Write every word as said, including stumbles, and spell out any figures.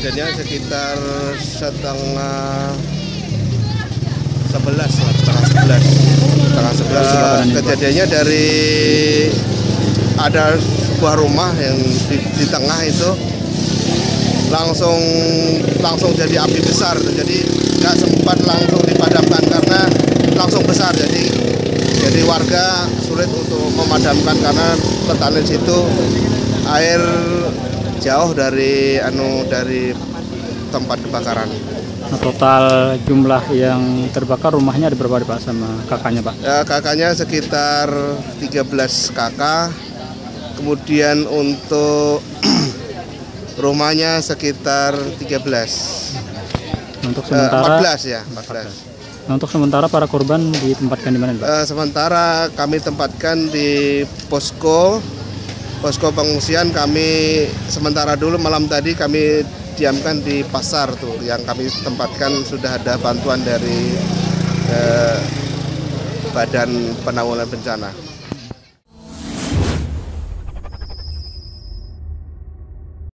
kejadiannya sekitar setengah sebelas, setengah sebelas. Setengah sebelas uh, kejadiannya dari ada sebuah rumah yang di, di tengah itu langsung langsung jadi api besar, jadi nggak sempat langsung dipadamkan karena langsung besar, jadi jadi warga sulit untuk memadamkan karena pertalite situ air jauh dari anu dari tempat kebakaran. Nah, total jumlah yang terbakar rumahnya ada berapa Pak sama kakaknya Pak? Ya, kakaknya sekitar tiga belas kakak, kemudian untuk rumahnya sekitar tiga belas. Untuk sementara uh, empat belas ya, empat belas. Nah, untuk sementara para korban ditempatkan di mana, Pak? Uh, sementara kami tempatkan di posko posko pengungsian. Kami sementara dulu malam tadi kami diamkan di pasar tuh yang kami tempatkan. Sudah ada bantuan dari eh, Badan Penanggulangan Bencana.